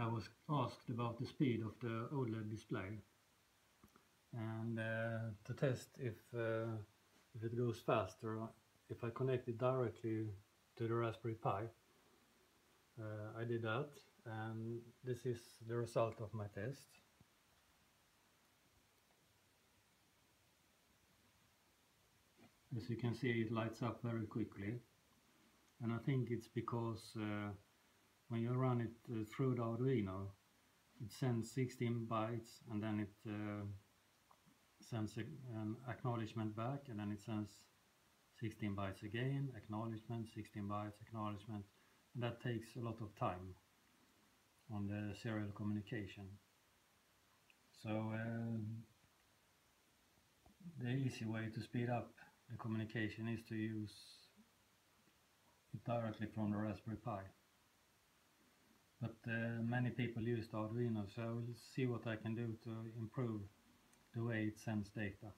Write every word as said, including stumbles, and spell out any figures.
I was asked about the speed of the OLED display, and uh, to test if, uh, if it goes faster, if I connect it directly to the Raspberry Pi, uh, I did that, and this is the result of my test. As you can see, it lights up very quickly, and I think it's because uh, when you run it uh, through the Arduino, it sends sixteen bytes, and then it uh, sends an acknowledgement back, and then it sends sixteen bytes again, acknowledgement, sixteen bytes, acknowledgement, and that takes a lot of time on the serial communication. So uh, the easy way to speed up the communication is to use it directly from the Raspberry Pi. But uh, many people use the Arduino, so we'll see what I can do to improve the way it sends data.